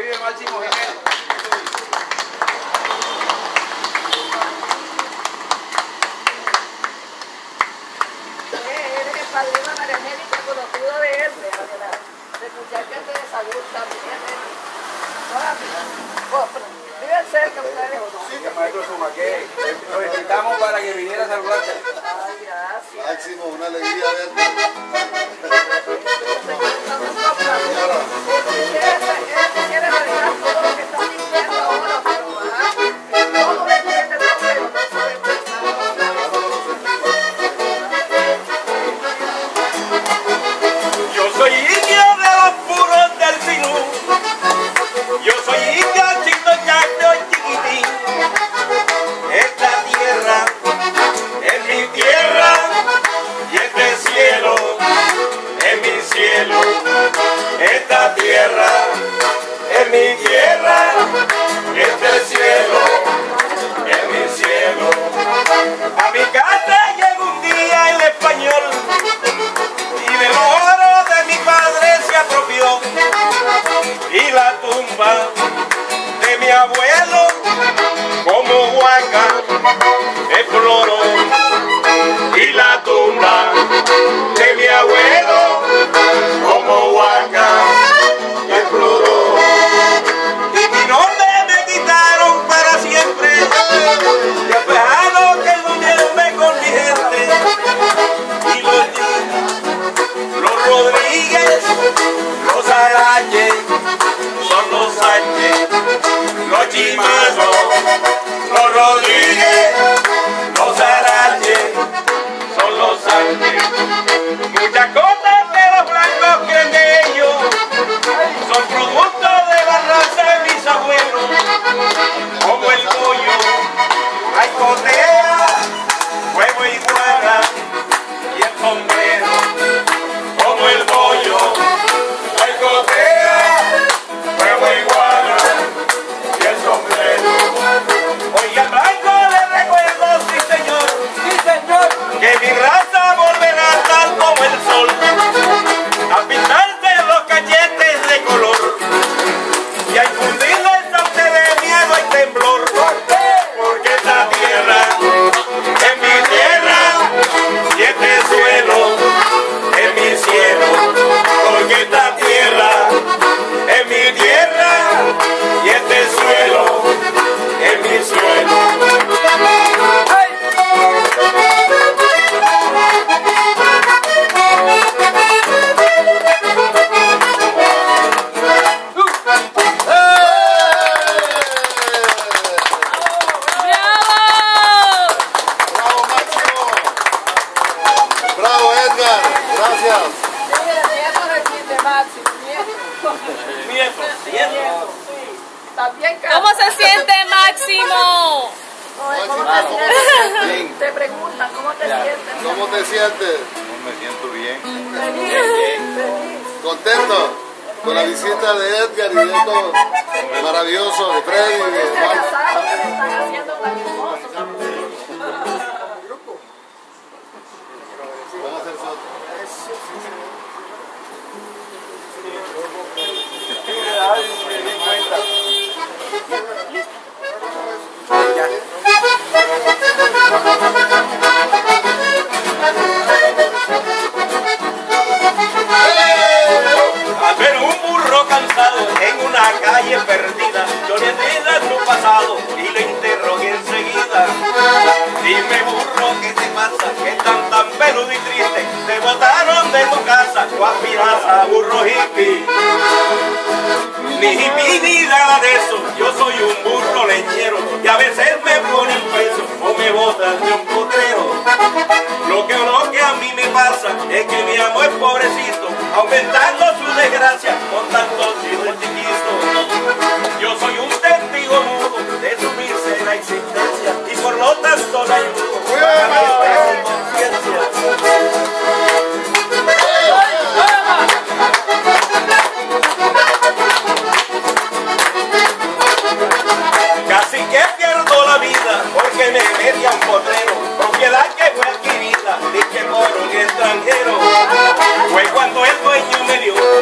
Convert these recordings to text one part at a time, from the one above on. que vive Máximo Jiménez. Él es el padrino de María Eugenia, conocido de él, de muchachas de salud también. Viven cerca ustedes. Sí, que maestro Sumaqué. Los invitamos para que viniera a saludarte. Ay, gracias. Máximo, una alegría verte.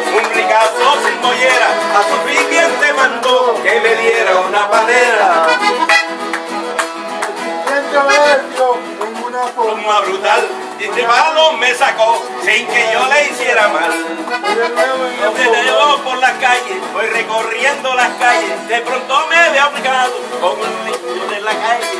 Un ricazo sin mollera, a su cliente mandó. Si malo me sacó sin que yo le hiciera mal. Yo me llevo por las calles, voy recorriendo las calles. De pronto me veo aplicado con un niño de la calle.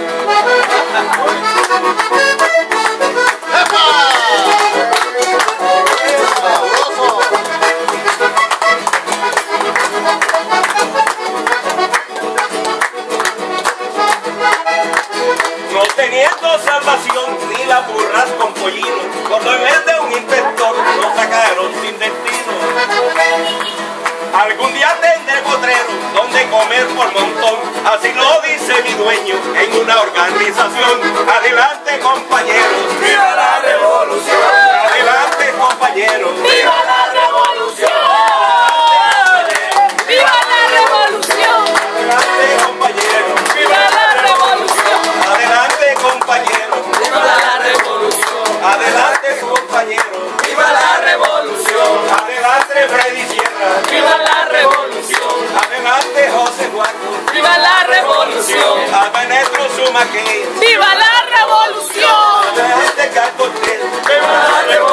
No teniendo salvación ni la burras con pollino, cuando en vez de un inspector nos sacaron sin destino. Algún día tendré potrero donde comer por montón, así lo dice mi dueño en una organización. Adelante compañeros, viva la revolución. Adelante compañeros, viva la revolución. Viva la revolución. Adelante compañeros, viva la revolución. Adelante compañeros, viva la revolución. Adelante compañeros, viva la revolución. Adelante Freddy Sierra, viva la revolución. Adelante José Guaco, viva la revolución. Albanestro Sumaque, viva la revolución. Adelante Carlos Tel, viva la revolución.